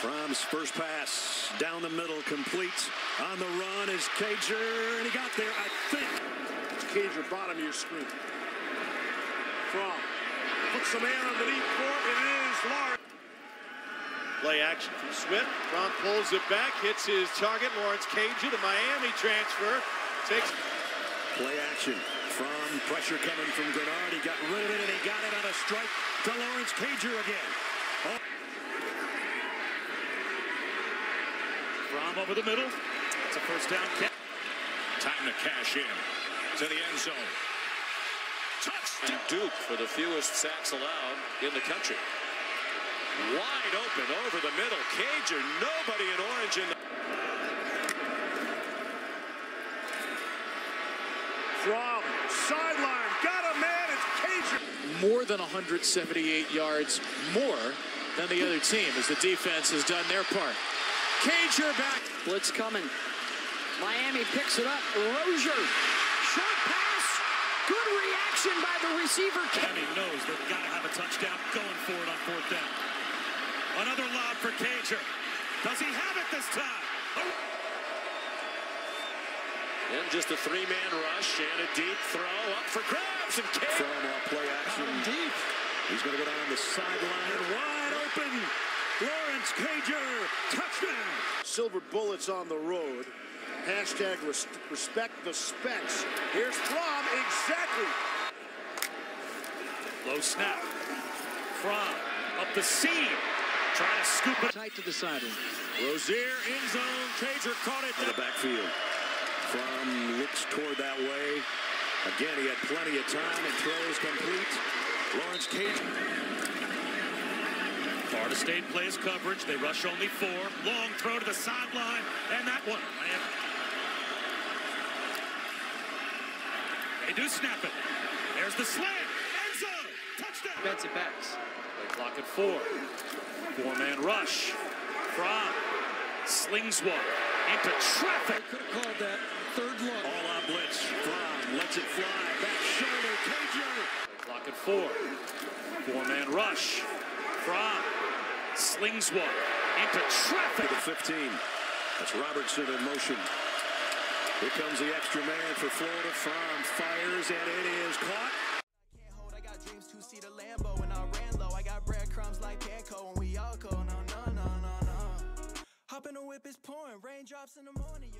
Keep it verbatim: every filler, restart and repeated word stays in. Fromm's first pass down the middle, complete. On the run is Cager, and he got there, I think. Cager, bottom of your screen. Fromm puts some air on the deep court. It is Lawrence. Play action from Swift. Fromm pulls it back, hits his target. Lawrence Cager, the Miami transfer, takes. Play action. Fromm, pressure coming from Gennard. He got rid of it, and he got it on a strike to Lawrence Cager again. Oh. Fromm over the middle. That's a first down. Time to cash in to the end zone. Touchdown. And Duke for the fewest sacks allowed in the country. Wide open over the middle. Cager, nobody in orange in the. Fromm, sideline, got a man, it's Cager. More than one hundred seventy-eight yards more than the other team as the defense has done their part. Cager back. Blitz coming. Miami picks it up. Rozier, short pass. Good reaction by the receiver. Miami knows they've got to have a touchdown going for it on fourth down. Another lob for Cager. Does he have it this time? And just a three-man rush and a deep throw up for grabs. And Cager. From that play action. Deep. He's going to go down the sideline. Wide open. Lawrence Cager, touchdown. Silver bullets on the road. Hashtag res respect the specs. Here's Fromm, exactly. Low snap. Fromm up the seam. Trying to scoop it. Tight to the sideline. Rozier, end zone. Cager caught it. In the backfield. Fromm looks toward that way. Again, he had plenty of time and throws complete. Lawrence Cager. Florida State plays coverage. They rush only four. Long throw to the sideline, and that one. They do snap it. There's the slam. Enzo, touchdown. Bets it backs. They clock at four. Four-man rush. Fromm slings one into traffic. Could have called that third look. All on blitz. Fromm lets it fly. Back shoulder. K J. They clock at four. Four-man rush. Fromm slings one into traffic. To the fifteen. That's Robertson in motion. Here comes the extra man for Florida. Fromm fires, and it is caught. I can't hold. I got dreams to see the Lambo, and I ran low. I got breadcrumbs like panko, and we all go no no no no no. Hop in the whip, it's pouring. Raindrops in the morning.